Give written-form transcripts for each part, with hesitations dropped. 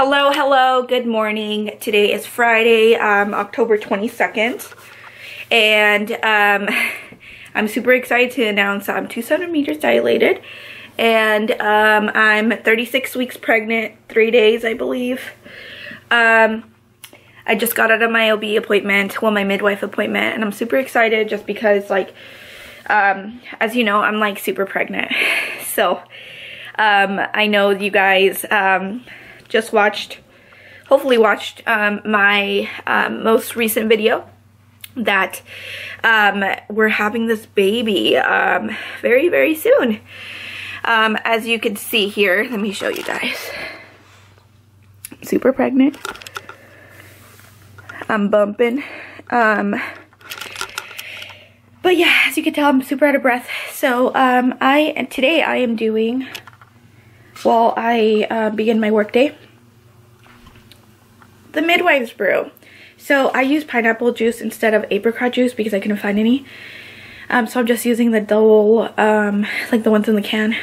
Hello, good morning. Today is Friday, October 22nd, and I'm super excited to announce I'm 2 centimeters dilated, and I'm 36 weeks pregnant, 3 days, I believe. I just got out of my OB appointment, well, my midwife appointment, and I'm super excited just because, like, as you know, I'm, like, super pregnant. So, I know you guys, just hopefully watched my most recent video that we're having this baby very, very soon. As you can see here, let me show you guys. I'm super pregnant. I'm bumping. But yeah, as you can tell, I'm super out of breath. So today I am doing, while I begin my work day, the midwife's brew. So I use pineapple juice instead of apricot juice because I couldn't find any. So I'm just using the double, like the ones in the can.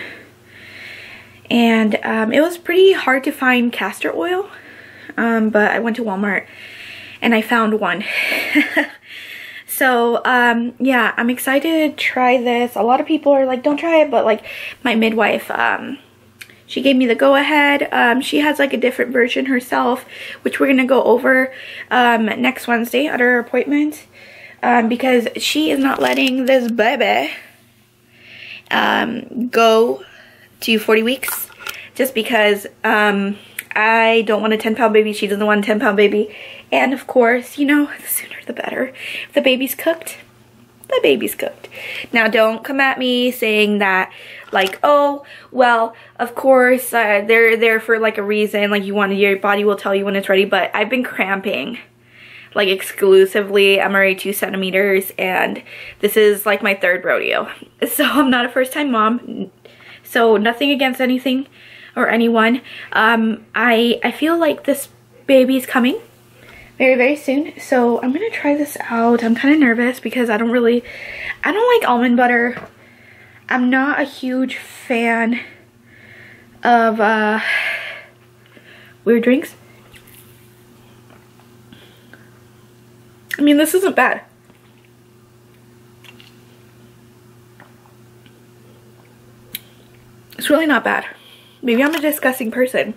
And it was pretty hard to find castor oil, but I went to Walmart and I found one. So, yeah, I'm excited to try this. A lot of people are like, don't try it, but like my midwife, she gave me the go-ahead. She has like a different version herself, which we're going to go over next Wednesday at her appointment, because she is not letting this baby go to 40 weeks just because I don't want a 10-pound baby. She doesn't want a 10-pound baby. And of course, you know, the sooner the better. If the baby's cooked, the baby's cooked. Now, don't come at me saying that, like, oh, well, of course, they're there for, like, a reason. Like, your body will tell you when it's ready. But I've been cramping, like, exclusively. I'm already 2 centimeters, and this is, like, my third rodeo. So I'm not a first-time mom. So nothing against anything or anyone. I feel like this baby's coming very, very soon. So I'm going to try this out. I'm kind of nervous because I don't like almond butter. I'm not a huge fan of weird drinks. I mean, this isn't bad. It's really not bad. Maybe I'm a disgusting person,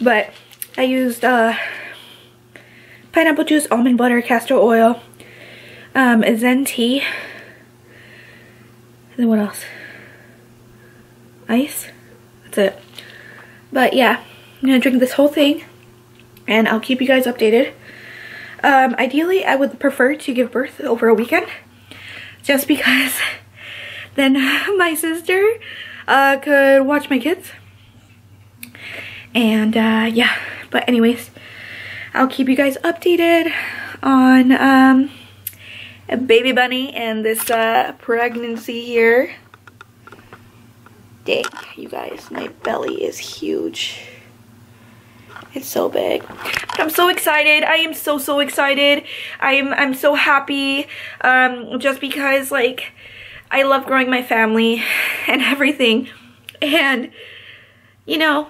but I used pineapple juice, almond butter, castor oil, Zen tea, and then what else? Ice? That's it. But yeah, I'm gonna drink this whole thing and I'll keep you guys updated. Ideally, I would prefer to give birth over a weekend just because then my sister could watch my kids. And yeah, but anyways, I'll keep you guys updated on a baby bunny and this pregnancy here. Dang, you guys, my belly is huge. It's so big. I'm so excited. I am so, so excited. I'm so happy, just because, like, I love growing my family and everything. And, you know,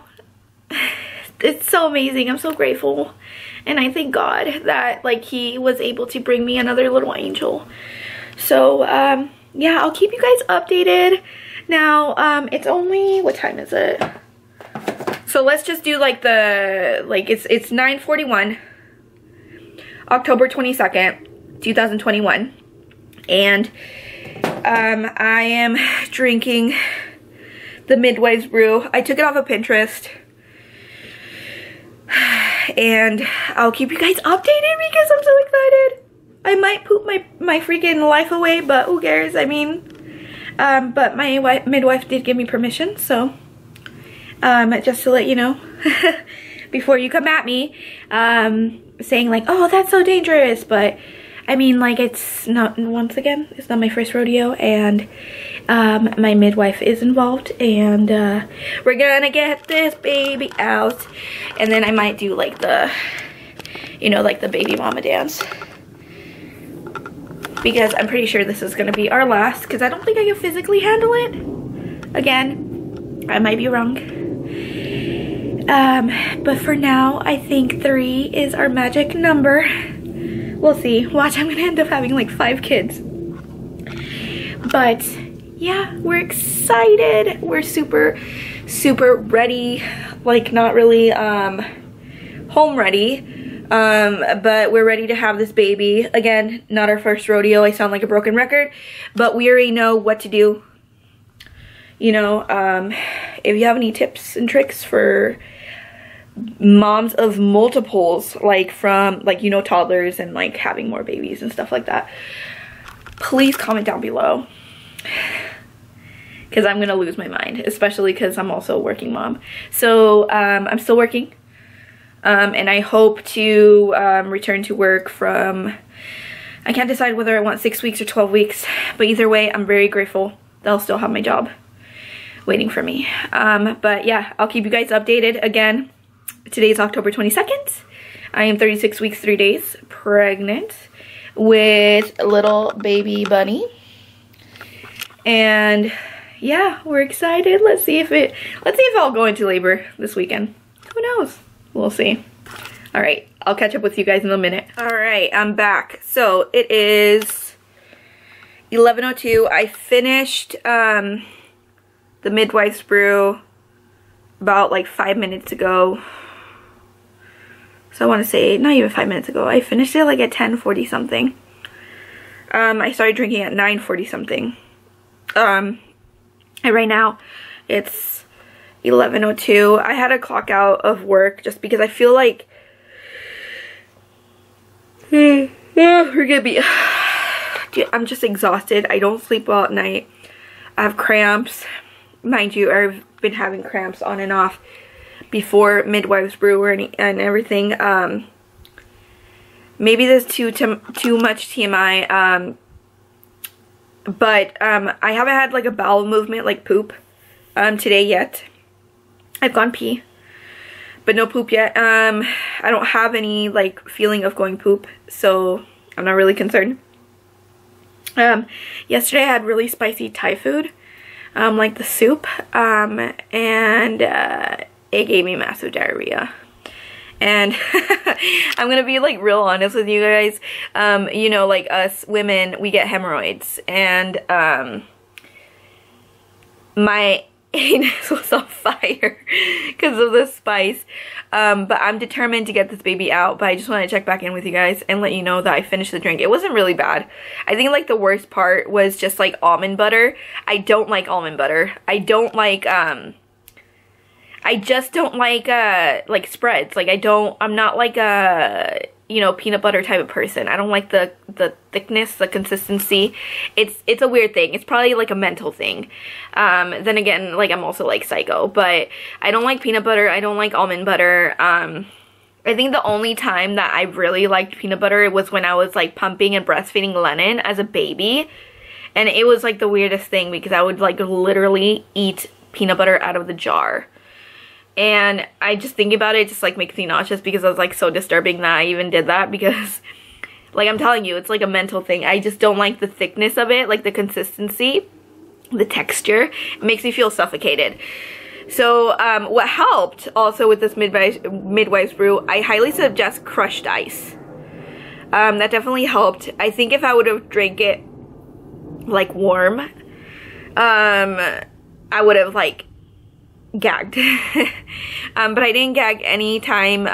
it's so amazing. I'm so grateful. And I thank God that, like, he was able to bring me another little angel. So, yeah, I'll keep you guys updated. Now, it's only, what time is it? So let's just do, like, it's 9:41, October 22nd, 2021. And, I am drinking the Midwife's Brew. I took it off of Pinterest. And I'll keep you guys updated because I'm so excited. I might poop my freaking life away, but who cares? I mean, but my midwife did give me permission, so just to let you know before you come at me saying, like, oh, that's so dangerous. But I mean, like, it's not, once again, it's not my first rodeo, and my midwife is involved, and we're gonna get this baby out. And then I might do, like, the, you know, like the baby mama dance, because I'm pretty sure this is gonna be our last, because I don't think I can physically handle it. Again, I might be wrong. But for now, I think 3 is our magic number. We'll see. Watch, I'm gonna end up having like 5 kids. But yeah, we're excited. We're super, super ready. Like, not really home ready. But we're ready to have this baby. Again, not our first rodeo. I sound like a broken record, but we already know what to do. You know, if you have any tips and tricks for moms of multiples, like from, like, you know, toddlers and like having more babies and stuff like that, please comment down below, because I'm gonna lose my mind, especially because I'm also a working mom. So I'm still working. And I hope to return to work from, I can't decide whether I want 6 weeks or 12 weeks, but either way, I'm very grateful that I'll still have my job waiting for me. But yeah, I'll keep you guys updated. Again, today's October 22nd. I am 36 weeks, 3 days pregnant with little baby bunny. And yeah, we're excited. Let's see if I'll go into labor this weekend. Who knows? We'll see. All right, I'll catch up with you guys in a minute. All right, I'm back. So it is 11:02. I finished the midwife's brew about like 5 minutes ago. So I want to say not even 5 minutes ago. I finished it like at 10:40 something. I started drinking at 9:40 something. And right now it's 11:02. I had a clock out of work just because I feel like we're gonna be, dude, I'm just exhausted. I don't sleep well at night. I have cramps. Mind you, I've been having cramps on and off before midwife's brew and everything. Maybe there's too much TMI, but I haven't had like a bowel movement like poop today yet. I've gone pee, but no poop yet. I don't have any like feeling of going poop, so I'm not really concerned. Yesterday I had really spicy Thai food, like the soup, and it gave me massive diarrhea. And I'm gonna be like real honest with you guys. You know, like us women, we get hemorrhoids, and my anus was on fire because of the spice, but I'm determined to get this baby out. But I just want to check back in with you guys and let you know that I finished the drink. It wasn't really bad. I think like the worst part was just like almond butter. I don't like almond butter. I don't like I just don't like spreads. Like I'm not like a, you know, peanut butter type of person. I don't like the thickness, the consistency. It's a weird thing. It's probably like a mental thing. Then again, like I'm also like psycho, but I don't like peanut butter. I don't like almond butter. I think the only time that I really liked peanut butter was when I was like pumping and breastfeeding Lennon as a baby. And it was like the weirdest thing because I would like literally eat peanut butter out of the jar. And I just think about it, just like makes me nauseous because I was like so disturbing that I even did that, because like I'm telling you, it's like a mental thing. I just don't like the thickness of it, like the consistency, the texture. It makes me feel suffocated. So what helped also with this midwife's brew, I highly suggest crushed ice. That definitely helped. I think if I would have drank it like warm, I would have like gagged. But I didn't gag any time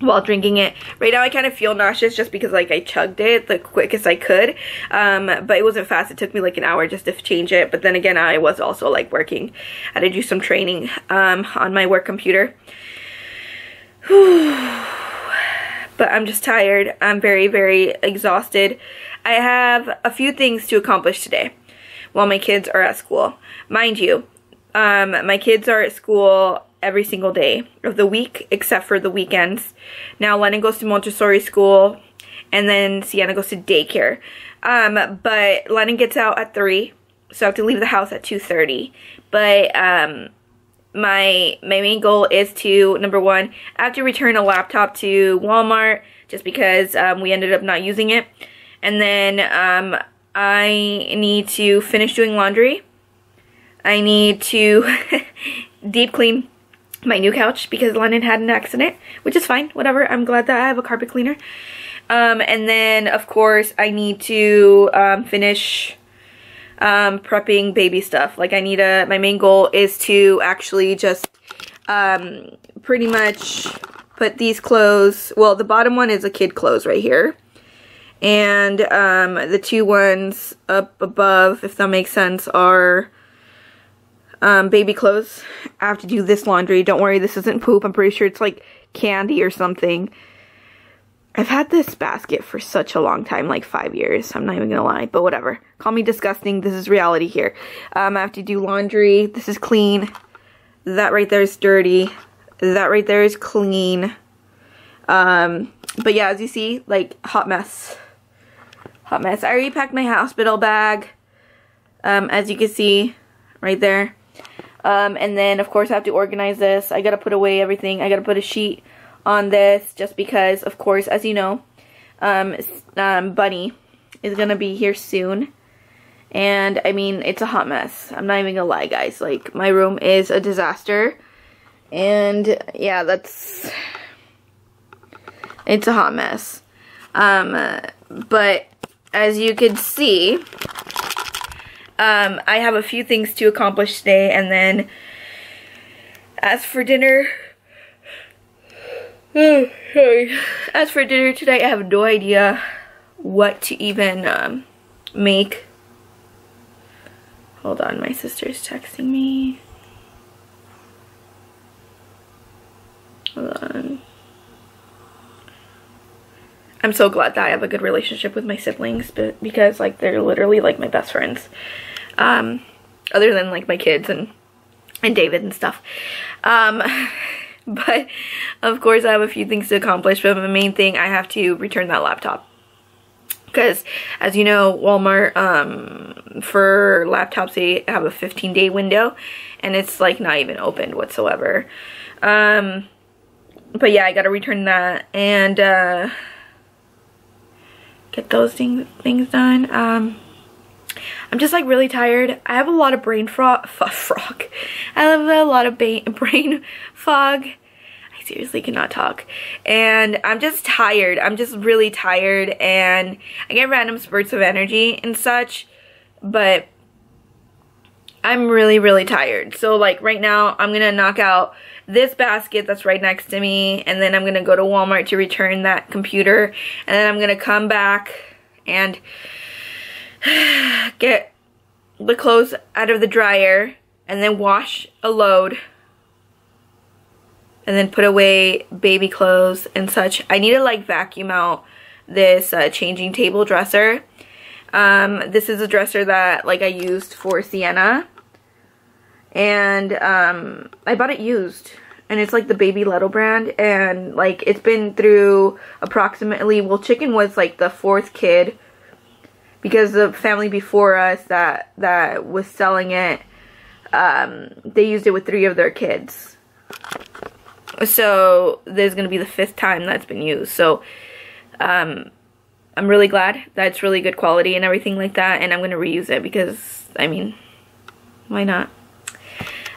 while drinking it. Right now I kind of feel nauseous just because like I chugged it the quickest I could, but it wasn't fast. It took me like an hour just to change it. But then again, I was also like working. I had to do some training on my work computer. But I'm just tired. I'm very, very exhausted. I have a few things to accomplish today while my kids are at school. Mind you, my kids are at school every single day of the week except for the weekends. Now Lennon goes to Montessori school and then Sienna goes to daycare. But Lennon gets out at 3, so I have to leave the house at 2:30. But my main goal is to, number one, I have to return a laptop to Walmart just because we ended up not using it. And then I need to finish doing laundry. I need to deep clean my new couch because Lennon had an accident, which is fine, whatever. I'm glad that I have a carpet cleaner. And then, of course, I need to finish prepping baby stuff. Like, I need a, my main goal is to actually just pretty much put these clothes, well, the bottom one is a kid clothes right here. And the two ones up above, if that makes sense, are baby clothes. I have to do this laundry. Don't worry, this isn't poop. I'm pretty sure it's like candy or something. I've had this basket for such a long time, like 5 years. I'm not even gonna lie, but whatever. Call me disgusting. This is reality here. I have to do laundry. This is clean. That right there is dirty. That right there is clean. But yeah, as you see, like, hot mess. Hot mess. I already packed my hospital bag, as you can see, right there. And then, of course, I have to organize this. I gotta put away everything. I gotta put a sheet on this, just because, of course, as you know, Bunny is gonna be here soon. And, I mean, it's a hot mess. I'm not even gonna lie, guys. Like, my room is a disaster. And, yeah, that's... it's a hot mess. But as you can see, I have a few things to accomplish today, and then as for dinner, as for dinner today, I have no idea what to even make. Hold on, my sister's texting me. Hold on. I'm so glad that I have a good relationship with my siblings, but because, like, they're literally, like, my best friends. Other than, like, my kids and David and stuff. But, of course, I have a few things to accomplish, but the main thing, I have to return that laptop. Because, as you know, Walmart, for laptops, they have a 15-day window, and it's, like, not even opened whatsoever. But, yeah, I gotta return that, and, get those things done. I'm just like really tired. I have a lot of brain fog. I have a lot of brain fog. I seriously cannot talk. And I'm just tired. I'm just really tired, and I get random spurts of energy and such, but I'm really, really tired. So like right now I'm gonna knock out this basket that's right next to me, and then I'm going to go to Walmart to return that computer, and then I'm going to come back and get the clothes out of the dryer, and then wash a load, and then put away baby clothes and such. I need to like vacuum out this changing table dresser. This is a dresser that like I used for Sienna. And, I bought it used, and it's, like, the Baby Leto brand, and, like, it's been through approximately, well, Chicken was, like, the fourth kid, because the family before us that was selling it, they used it with 3 of their kids. So, there's gonna be the 5th time that's been used, so, I'm really glad that it's really good quality and everything like that, and I'm gonna reuse it, because, I mean, why not?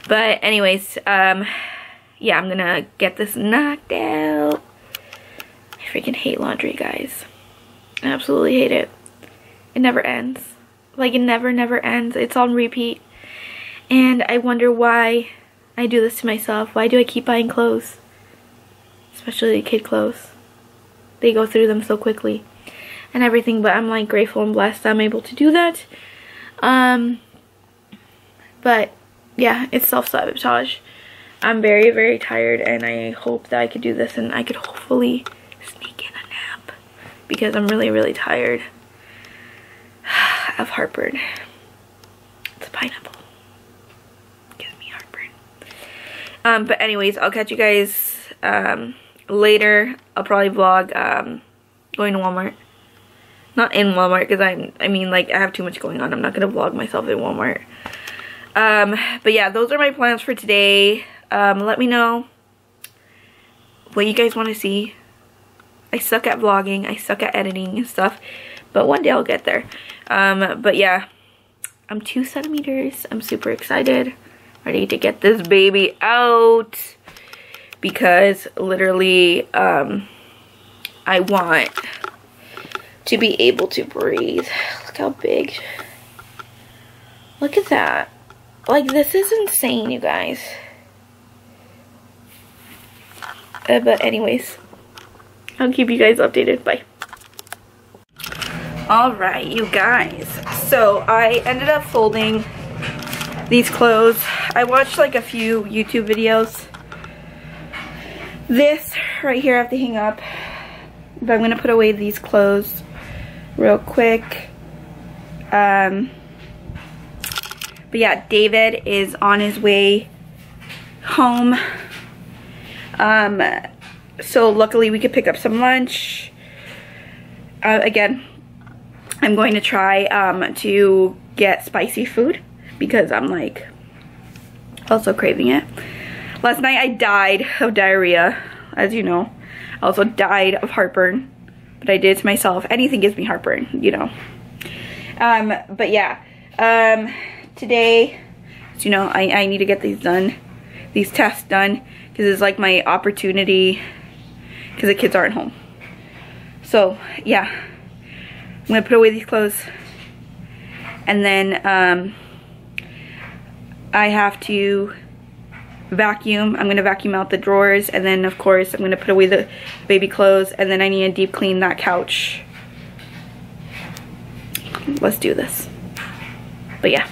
But anyways, yeah, I'm gonna get this knocked out. I freaking hate laundry, guys. I absolutely hate it. It never ends. Like, it never ends. It's on repeat. And I wonder why I do this to myself. Why do I keep buying clothes? Especially kid clothes. They go through them so quickly and everything, but I'm, like, grateful and blessed I'm able to do that. But... yeah, it's self-sabotage. I'm very, very tired, and I hope that I could do this, and I could hopefully sneak in a nap, because I'm really, really tired. I've heartburn. It's a pineapple. It gives me heartburn. But anyways, I'll catch you guys later. I'll probably vlog going to Walmart. Not in Walmart, because I mean, like, I have too much going on. I'm not going to vlog myself in Walmart. But yeah, those are my plans for today. Let me know what you guys want to see. I suck at vlogging. I suck at editing and stuff, but one day I'll get there. But yeah, I'm 2 centimeters. I'm super excited. Ready to get this baby out. because literally I want to be able to breathe. Look how big. Look at that. Like, this is insane, you guys. But anyways, I'll keep you guys updated. Bye. Alright, you guys. So, I ended up folding these clothes. I watched like a few YouTube videos. This right here I have to hang up. But I'm going to put away these clothes real quick. But yeah, David is on his way home. So luckily we could pick up some lunch. Again, I'm going to try to get spicy food because I'm like also craving it. Last night I died of diarrhea, as you know. I also died of heartburn, but I did it to myself. Anything gives me heartburn, you know. But yeah, today, so you know, I need to get these done, these tests done, because it's like my opportunity, because the kids aren't home. So yeah, I'm gonna put away these clothes, and then I have to vacuum. I'm gonna vacuum out the drawers, and then of course I'm gonna put away the baby clothes, and then I need to deep clean that couch. Let's do this. But yeah.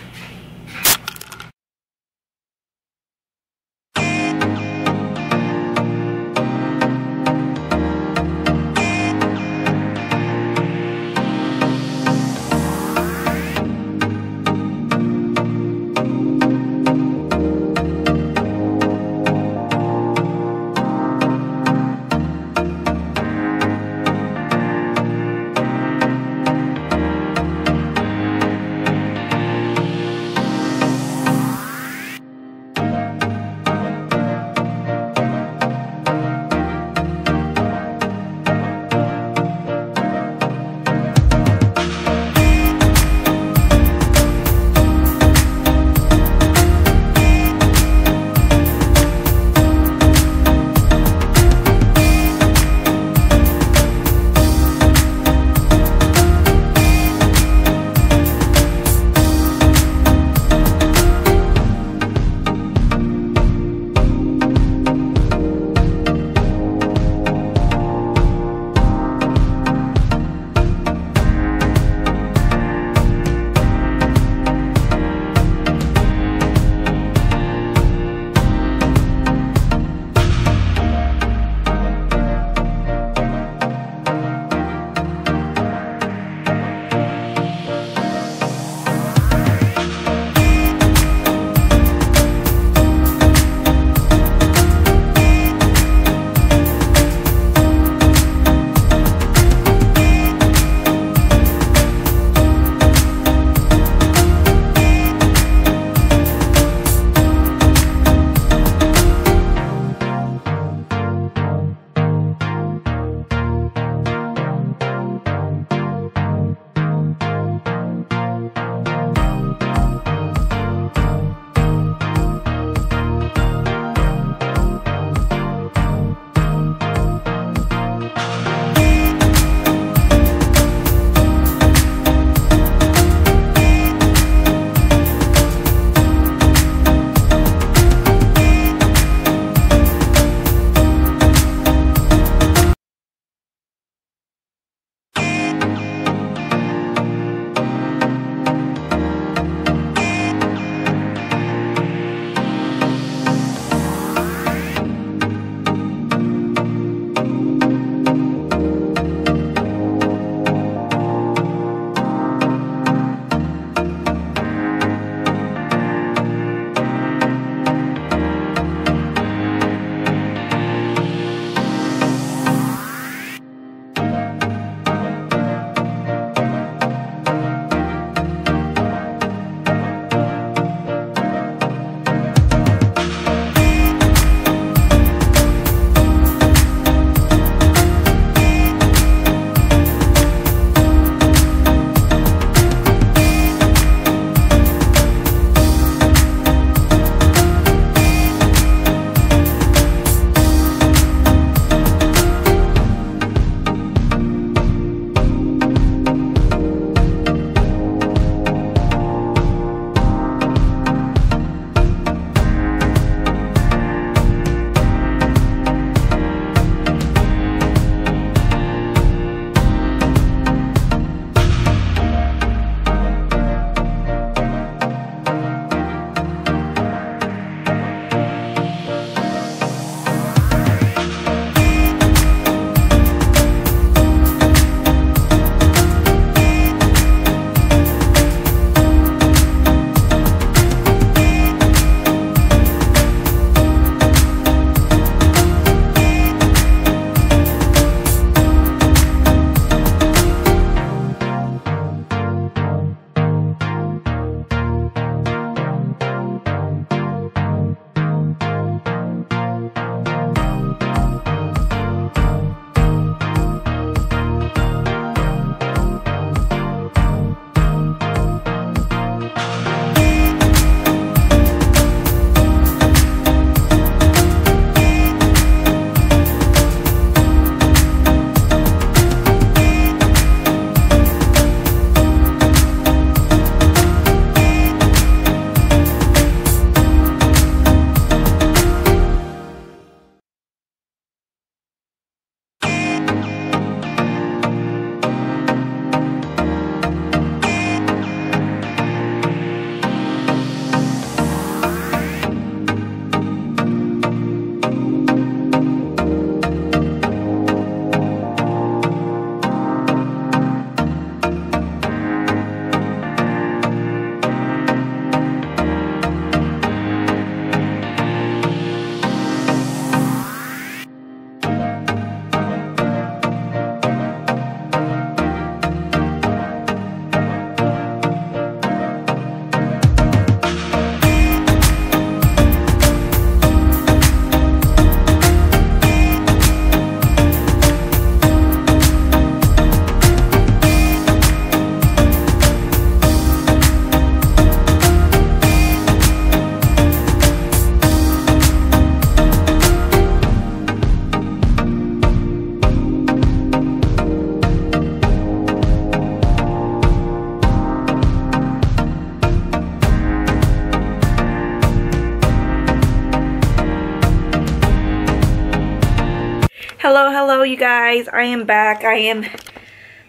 Hello, hello, you guys. I am back. I am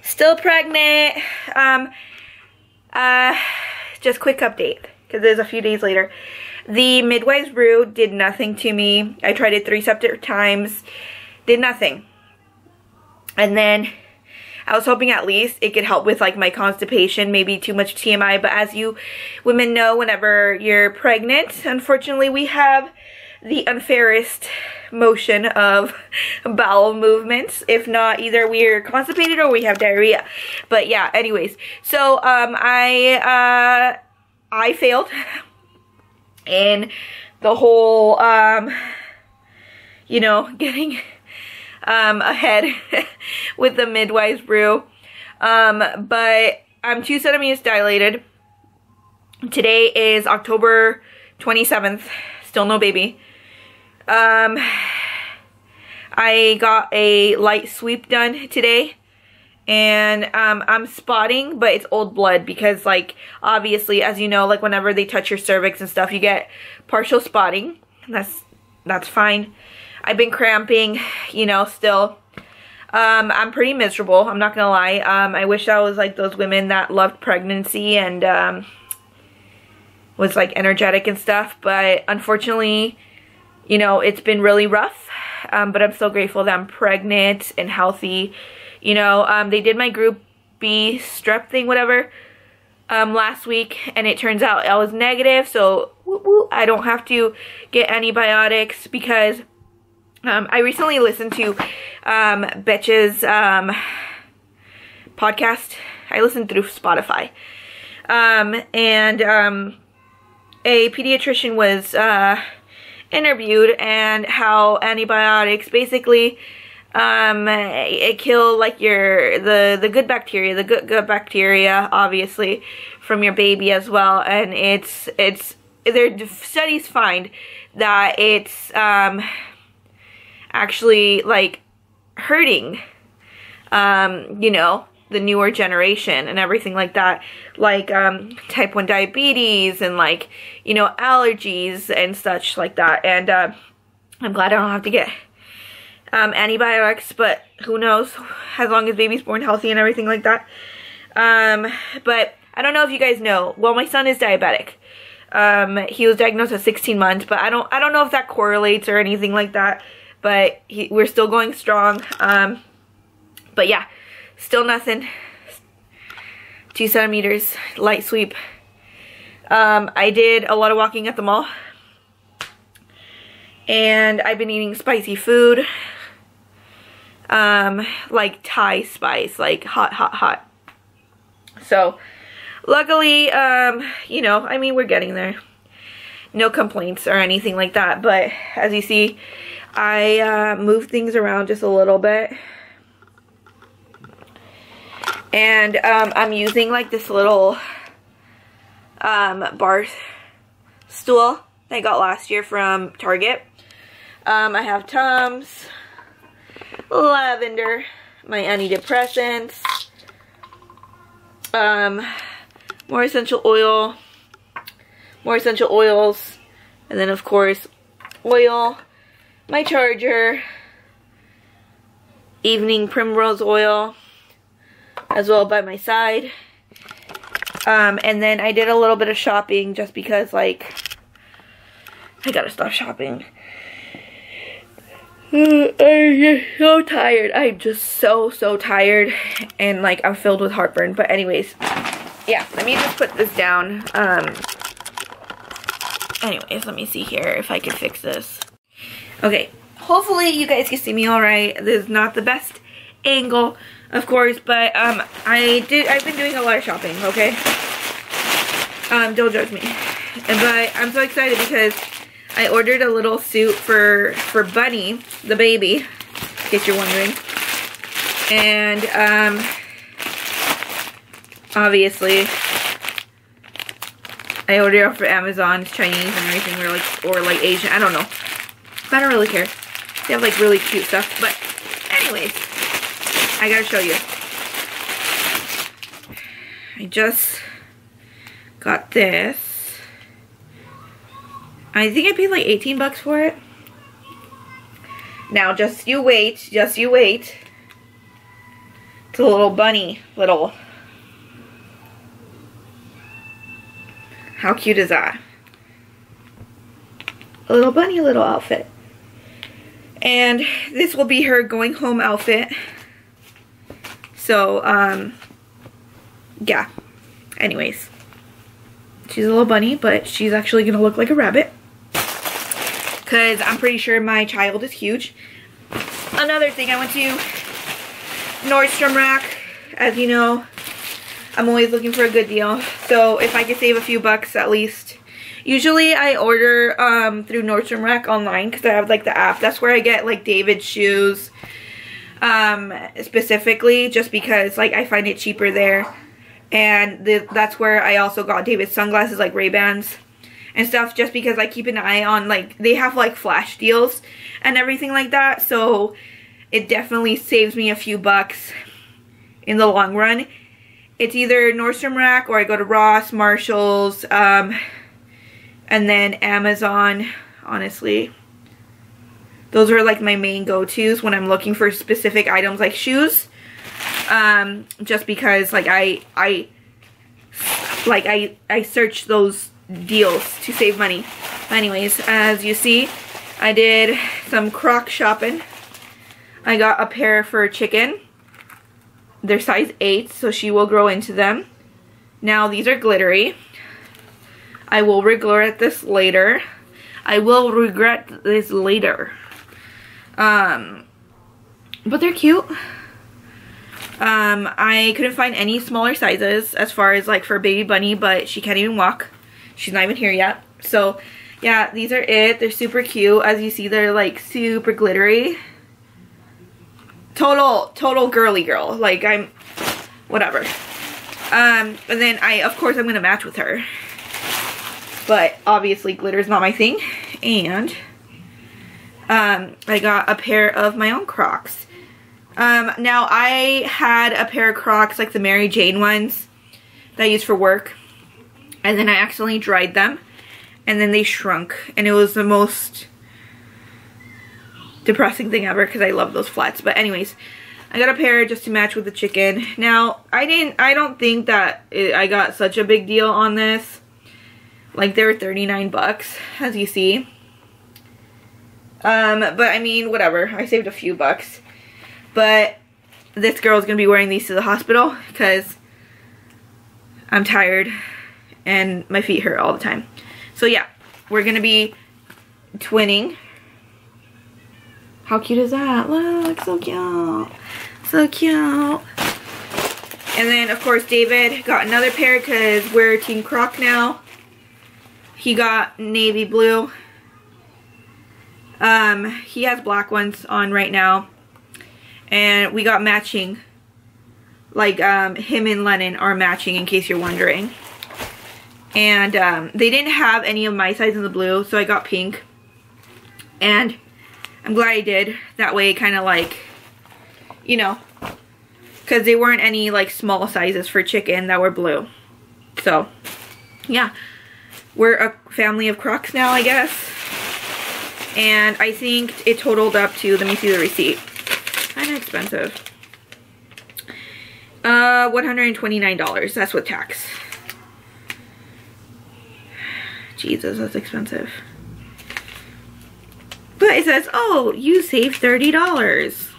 still pregnant. Just quick update, because it is a few days later. The midwife's brew did nothing to me. I tried it 3 separate times. Did nothing. And then I was hoping at least it could help with like my constipation, maybe too much TMI. But as you women know, whenever you're pregnant, unfortunately we have the unfairest motion of bowel movements. If not, either we're constipated or we have diarrhea. But yeah, anyways. So I failed in the whole you know, getting ahead with the midwife's brew. But I'm 2 centimeters dilated. Today is October 27th. Still no baby. I got a light sweep done today, and I'm spotting, but it's old blood because, like, obviously, as you know, like whenever they touch your cervix and stuff, you get partial spotting, and that's fine. I've been cramping, you know, still. I'm pretty miserable, I'm not gonna lie. I wish I was like those women that loved pregnancy and was like energetic and stuff, but unfortunately, you know, it's been really rough. But I'm so grateful that I'm pregnant and healthy. You know, they did my group B strep thing, whatever, last week, and it turns out I was negative, so woo-woo, I don't have to get antibiotics because I recently listened to Betch's podcast. I listened through Spotify. A pediatrician was interviewed, and how antibiotics basically it kill like your the good bacteria, the good bacteria obviously from your baby as well, and it's their studies find that it's actually like hurting you know, the newer generation and everything like that, like type 1 diabetes and like, you know, allergies and such like that. And I'm glad I don't have to get antibiotics, but who knows, as long as baby's born healthy and everything like that. But I don't know if you guys know, well, my son is diabetic. He was diagnosed at 16 months, but I don't know if that correlates or anything like that, but we're still going strong. But yeah, still nothing. 2 centimeters, light sweep. I did a lot of walking at the mall, and I've been eating spicy food, like Thai spice, like hot. So luckily, you know, I mean, we're getting there. No complaints or anything like that, but as you see, I moved things around just a little bit. And I'm using like this little bar stool that I got last year from Target. I have Tums, lavender, my antidepressants, more essential oil, more essential oils, and then of course oil, my charger, evening primrose oil as well by my side. And then I did a little bit of shopping just because, like, I gotta stop shopping. I'm just so tired. I'm just so tired, and like I'm filled with heartburn. But anyways, yeah, let me just put this down. Anyways, let me see here if I can fix this. Okay, hopefully you guys can see me all right. This is not the best angle, of course, but I've been doing a lot of shopping, okay? Don't judge me. But I'm so excited because I ordered a little suit for Bunny, the baby, in case you're wondering. And obviously I ordered off for Amazon. It's Chinese and everything, or like Asian, I don't know. I don't really care. They have like really cute stuff, but anyways, I gotta show you. I just got this. I think I paid like $18 for it. Now just you wait. It's a little bunny, little. How cute is that? A little bunny, little outfit. And this will be her going home outfit. So, yeah. Anyways. She's a little bunny, but she's actually going to look like a rabbit. Because I'm pretty sure my child is huge. Another thing, I went to Nordstrom Rack. As you know, I'm always looking for a good deal. So if I could save a few bucks at least. Usually I order through Nordstrom Rack online because I have like the app. That's where I get like David's shoes specifically, just because like I find it cheaper there. And that's where I also got David's sunglasses, like Ray-Bans and stuff, just because I keep an eye on like they have like flash deals and everything like that. So it definitely saves me a few bucks in the long run. It's either Nordstrom Rack or I go to Ross, Marshall's, and then Amazon, honestly. Those are like my main go-tos when I'm looking for specific items like shoes. Just because like I search those deals to save money. Anyways, as you see, I did some Croc shopping. I got a pair for Chicken. They're size 8, so she will grow into them. Now these are glittery. I will regret this later. But they're cute. I couldn't find any smaller sizes as far as like for Baby Bunny, but she can't even walk. She's not even here yet. So yeah, these are it. They're super cute. As you see, they're like super glittery. Total girly girl. Like I'm, whatever. And then of course I'm going to match with her. But obviously glitter is not my thing. And I got a pair of my own Crocs. Now I had a pair of Crocs, like the Mary Jane ones that I used for work. And then I accidentally dried them. And then they shrunk. And it was the most depressing thing ever because I love those flats. But anyways, I got a pair just to match with the Chicken. Now I don't think that I got such a big deal on this. Like, they were 39 bucks, as you see. But I mean, whatever. I saved a few bucks. But this girl's gonna be wearing these to the hospital because I'm tired and my feet hurt all the time. So yeah, we're gonna be twinning. How cute is that? Look, so cute. So cute. And then, of course, David got another pair because we're Team Croc now. He got navy blue. He has black ones on right now. And we got matching. Like, him and Lennon are matching, in case you're wondering. And, they didn't have any of my size in the blue, so I got pink. And I'm glad I did. That way, kind of like, you know, because there weren't any, like, small sizes for Chicken that were blue. So, yeah. We're a family of Crocs now, I guess. And I think it totaled up to, let me see the receipt. Kind of expensive. $129, that's with tax. Jesus, that's expensive. But it says, oh, you saved $30.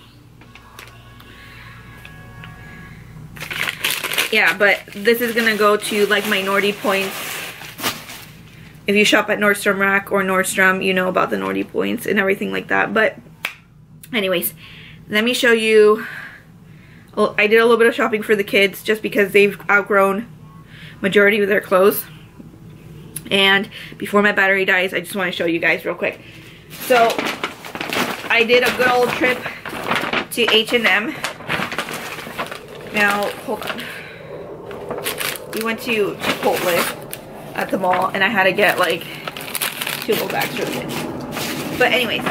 Yeah, but this is gonna go to like minority points. If you shop at Nordstrom Rack or Nordstrom, you know about the Nordy points and everything like that. But anyways, let me show you. Well, I did a little bit of shopping for the kids just because they've outgrown majority of their clothes. And before my battery dies, I just want to show you guys real quick. So I did a good old trip to H&M. Now, hold on. We went to Chipotle at the mall, and I had to get like 2 little bags for the kids. But anyways,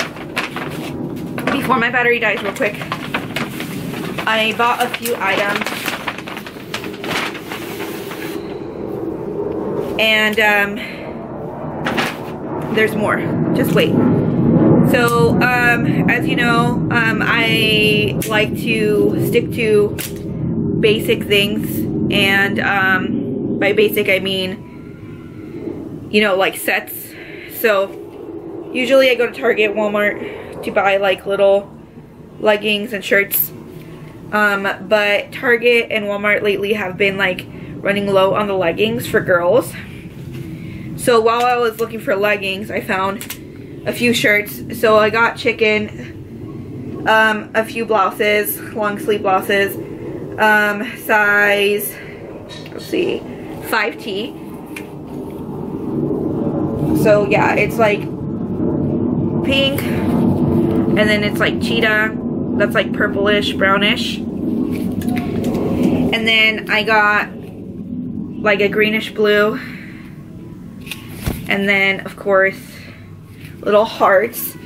before my battery dies real quick, I bought a few items. And there's more. Just wait. So as you know, I like to stick to basic things, and by basic I mean, you know, like sets. So usually I go to Target, Walmart to buy like little leggings and shirts, but Target and Walmart lately have been like running low on the leggings for girls. So while I was looking for leggings, I found a few shirts. So I got chicken, a few blouses, long sleeve blouses, size, let's see, 5T. So yeah, it's like pink, and then it's like cheetah, that's like purplish, brownish. And then I got like a greenish blue. And then, of course, little hearts.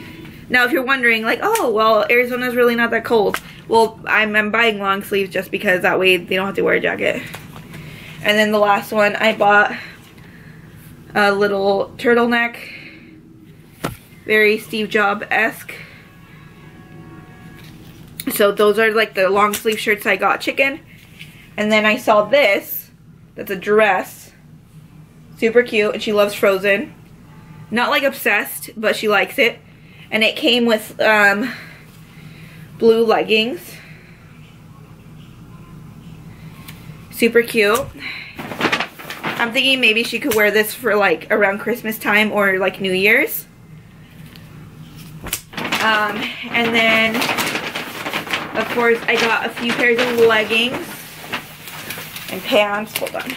Now, if you're wondering, like, oh, well, Arizona's really not that cold. Well, I'm buying long sleeves just because that way they don't have to wear a jacket. And then the last one, I bought a little turtleneck. Very Steve Jobs-esque. So those are, like, the long sleeve shirts I got, chicken. And then I saw this. That's a dress. Super cute, and she loves Frozen. Not like obsessed, but she likes it. And it came with blue leggings. Super cute. I'm thinking maybe she could wear this for like around Christmas time or like New Year's. And then, of course, I got a few pairs of leggings and pants. Hold on.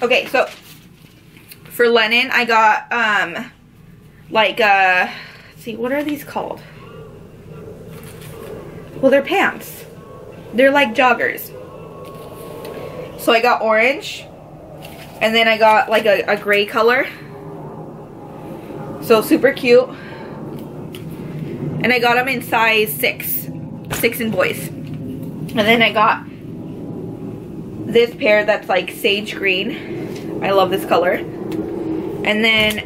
Okay, so for Lennon, I got like let's see, what are these called? Well, they're pants. They're like joggers. So I got orange, and then I got like a gray color. So super cute. And I got them in size 6 in boys. And then I got this pair that's like sage green. I love this color. And then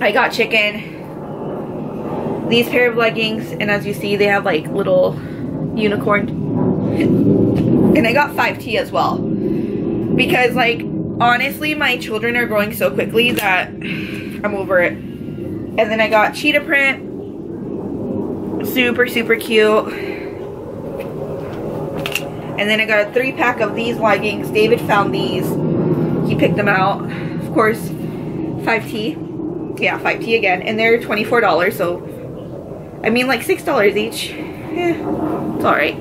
I got chicken, these pair of leggings, and as you see, they have like little unicorn. And I got 5T as well, because like honestly my children are growing so quickly that I'm over it. And then I got cheetah print, super cute. And then I got a 3-pack of these leggings. David found these. He picked them out. Of course, 5T. Yeah, 5T again. And they're $24, so I mean like $6 each. Eh, it's alright.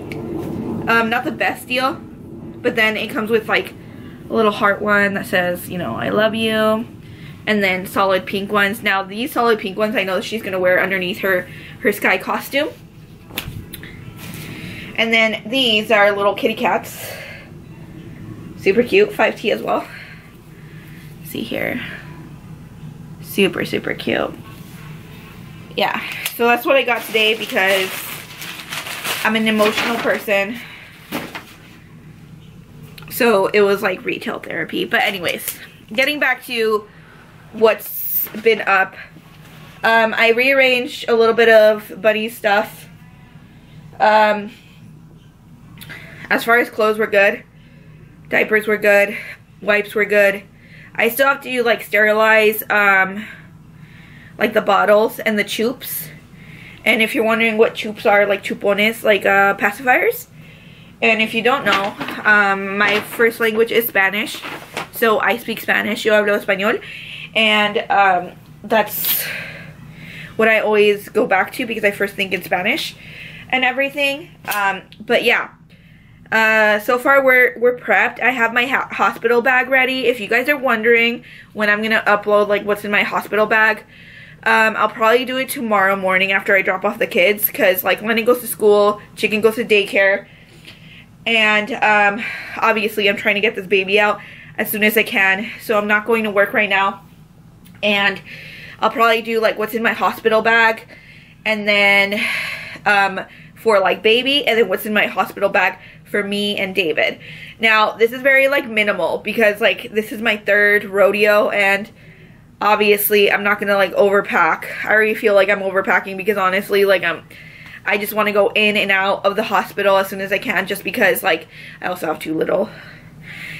Not the best deal, but then it comes with like a little heart one that says, you know, I love you. And then solid pink ones. Now these solid pink ones I know she's going to wear underneath her sky costume. And then these are little kitty cats. Super cute. 5T as well. See here. Super cute. Yeah. So that's what I got today because I'm an emotional person. So it was like retail therapy. But anyways, getting back to what's been up. I rearranged a little bit of Buddy's stuff. As far as clothes were good, diapers were good, wipes were good. I still have to like sterilize like the bottles and the chups. And if you're wondering what chups are, like chupones, like pacifiers. And if you don't know, my first language is Spanish. So I speak Spanish, yo hablo español. And that's what I always go back to because I first think in Spanish and everything. But yeah. So far we're prepped. I have my hospital bag ready. If you guys are wondering when I'm gonna upload like what's in my hospital bag, I'll probably do it tomorrow morning after I drop off the kids, because like Lennon goes to school, Chicken goes to daycare, and obviously I'm trying to get this baby out as soon as I can, so I'm not going to work right now, and I'll probably do like what's in my hospital bag, and then for like baby, and then what's in my hospital bag for me and David. Now, this is very, like, minimal because, like, this is my third rodeo and obviously I'm not going to, like, overpack. I already feel like I'm overpacking because, honestly, like, I just want to go in and out of the hospital as soon as I can just because, like, I also have two little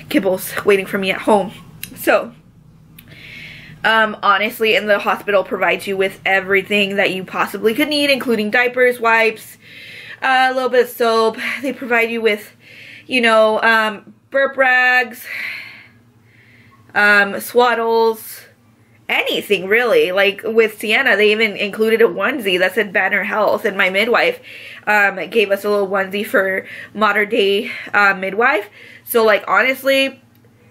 kibbles waiting for me at home. So, honestly, and the hospital provides you with everything that you possibly could need, including diapers, wipes, a little bit of soap. They provide you with, you know, burp rags, swaddles, anything really. Like with Sienna, they even included a onesie that said Banner Health, and my midwife gave us a little onesie for modern day midwife. So, like, honestly,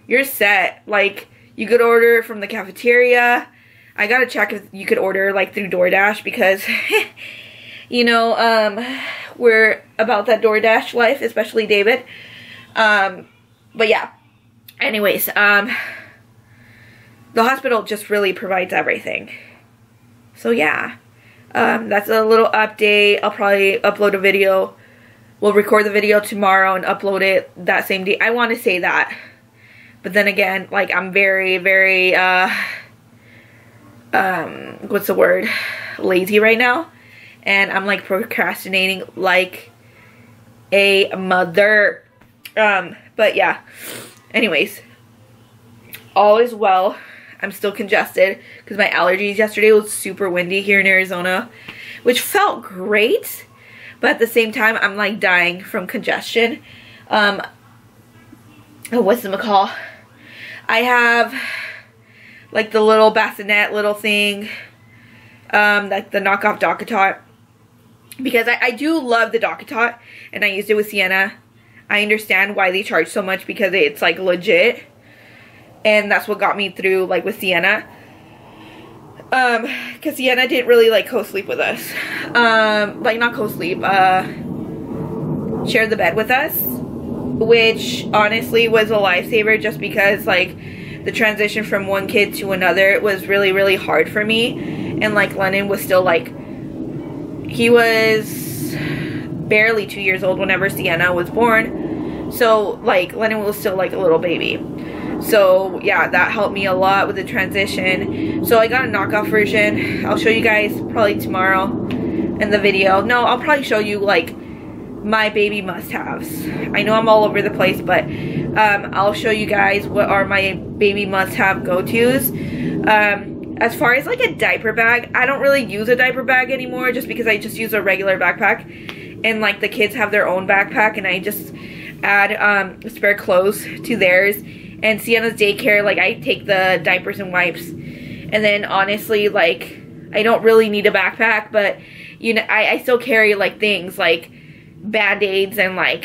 you're set. Like, you could order from the cafeteria. I gotta check if you could order, like, through DoorDash because, you know, we're about that DoorDash life, especially David. But yeah, anyways, the hospital just really provides everything. So yeah, that's a little update. I'll probably upload a video. We'll record the video tomorrow and upload it that same day. I want to say that. But then again, like, I'm very, very, what's the word? Lazy right now. And I'm, like, procrastinating like a mother. But yeah. Anyways. All is well. I'm still congested because my allergies yesterday was super windy here in Arizona, which felt great. But at the same time, I'm, like, dying from congestion. What's the McCall? I have, like, the little bassinet little thing, like the knockoff Dock-A-Tot, because I do love the Dock-A-Tot, and I used it with Sienna. I understand why they charge so much because it's, like, legit, and that's what got me through, like, with Sienna, because Sienna didn't really, like, co-sleep with us, like, not co-sleep, share the bed with us, which honestly was a lifesaver just because, like, the transition from one kid to another was really, really hard for me. And, like, Lennon was still, like, he was barely 2 years old whenever Sienna was born. So, like, Lennon was still, like, a little baby. So, yeah, that helped me a lot with the transition. So, I got a knockoff version. I'll show you guys probably tomorrow in the video. No, I'll probably show you, like, my baby must-haves. I know I'm all over the place, but I'll show you guys what are my baby must-have go-tos. As far as, like, a diaper bag, I don't really use a diaper bag anymore just because I just use a regular backpack, and, like, the kids have their own backpack, and I just add spare clothes to theirs. And Sienna's daycare, like, I take the diapers and wipes, and then honestly, like, I don't really need a backpack, but, you know, I still carry, like, things like Band-Aids and, like,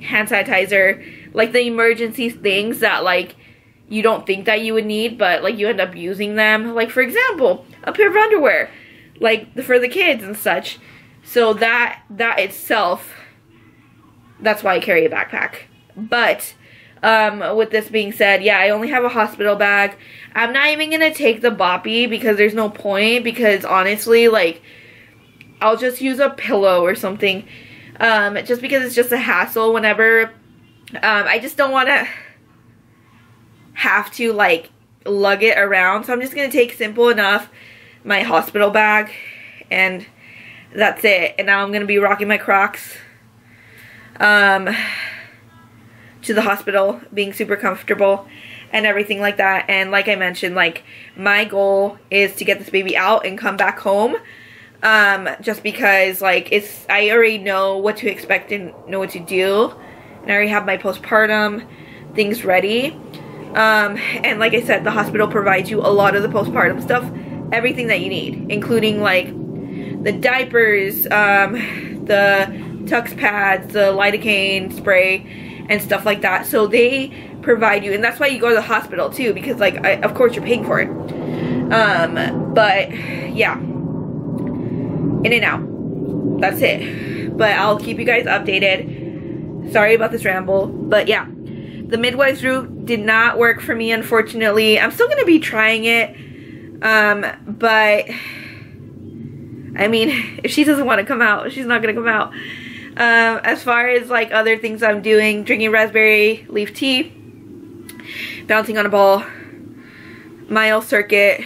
hand sanitizer, like, the emergency things that, like, you don't think that you would need, but, like, you end up using them. Like, for example, a pair of underwear, like, for the kids and such. So that itself, that's why I carry a backpack. But with this being said, yeah, I only have a hospital bag. I'm not even gonna take the boppy because there's no point, because honestly, like, I'll just use a pillow or something. Just because it's just a hassle whenever, I just don't want to have to, like, lug it around. So I'm just going to take simple enough my hospital bag, and that's it. And now I'm going to be rocking my Crocs, to the hospital, being super comfortable and everything like that. And like I mentioned, like, my goal is to get this baby out and come back home. Just because, like, I already know what to expect and know what to do, and I already have my postpartum things ready, and like I said, the hospital provides you a lot of the postpartum stuff, everything that you need, including, like, the diapers, the Tux pads, the lidocaine spray, and stuff like that. So they provide you, and that's why you go to the hospital too, because, like, of course you're paying for it, but yeah. In and out. That's it. But I'll keep you guys updated. Sorry about this ramble. But yeah. The midwife's route did not work for me, unfortunately. I'm still going to be trying it. But I mean, if she doesn't want to come out, she's not going to come out. As far as like other things I'm doing, drinking raspberry leaf tea, bouncing on a ball, mile circuit,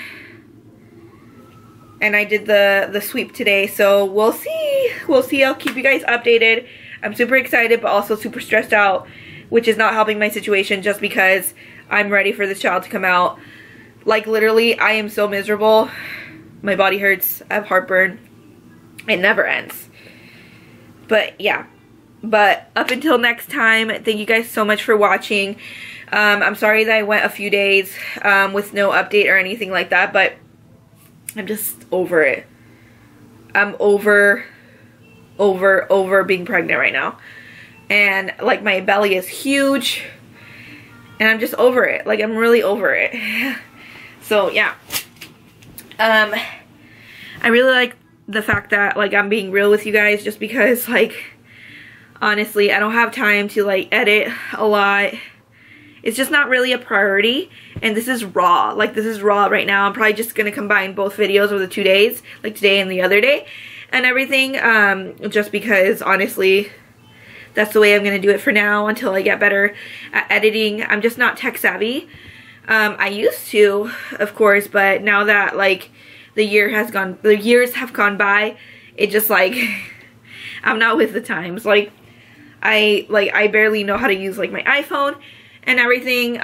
and I did the sweep today, so we'll see. We'll see. I'll keep you guys updated. I'm super excited but also super stressed out, which is not helping my situation just because I'm ready for this child to come out. Like literally, I am so miserable. My body hurts. I have heartburn. It never ends. But yeah. But up until next time, thank you guys so much for watching. I'm sorry that I went a few days with no update or anything like that, but I'm just over it. I'm over being pregnant right now. And like my belly is huge and I'm just over it. Like I'm really over it. So yeah. I really like the fact that like I'm being real with you guys, just because like honestly I don't have time to like edit a lot. It's just not really a priority, and this is raw. Like this is raw right now. I'm probably just gonna combine both videos over the 2 days, like today and the other day and everything, just because honestly that's the way I'm gonna do it for now until I get better at editing. I'm just not tech savvy. I used to, of course, but now that like the years have gone by, it just like, I'm not with the times. Like I barely know how to use like my iPhone and everything,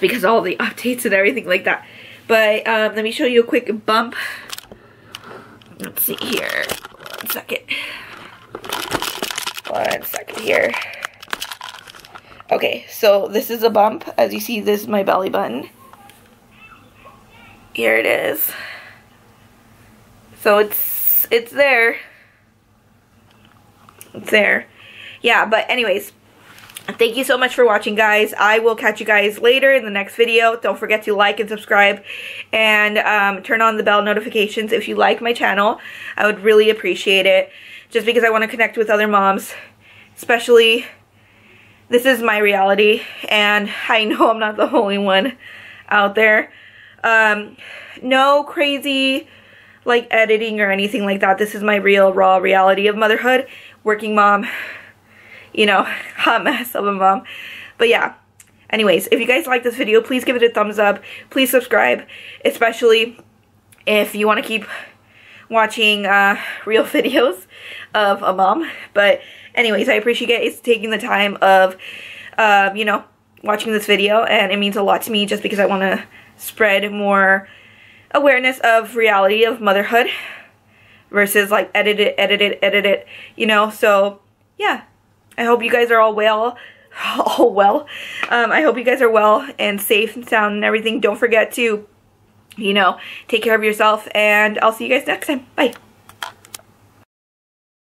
because all the updates and everything like that. But let me show you a quick bump. Let's see here, 1 second. 1 second here. Okay, so this is a bump. As you see, this is my belly button. Here it is. So it's there. It's there. Yeah, but anyways, thank you so much for watching, guys. I will catch you guys later in the next video. Don't forget to like and subscribe, and turn on the bell notifications if you like my channel. I would really appreciate it, just because I want to connect with other moms, especially. This is my reality, and I know I'm not the only one out there. No crazy, like, editing or anything like that. This is my real, raw reality of motherhood, working mom, you know, hot mess of a mom. But yeah, anyways, if you guys like this video, please give it a thumbs up. Please subscribe, especially if you want to keep watching real videos of a mom. But anyways, I appreciate you guys taking the time of, you know, watching this video, and it means a lot to me just because I want to spread more awareness of reality of motherhood versus like edit it, you know. So yeah, I hope you guys are all well. I hope you guys are well and safe and sound and everything. Don't forget to, you know, take care of yourself, and I'll see you guys next time. Bye.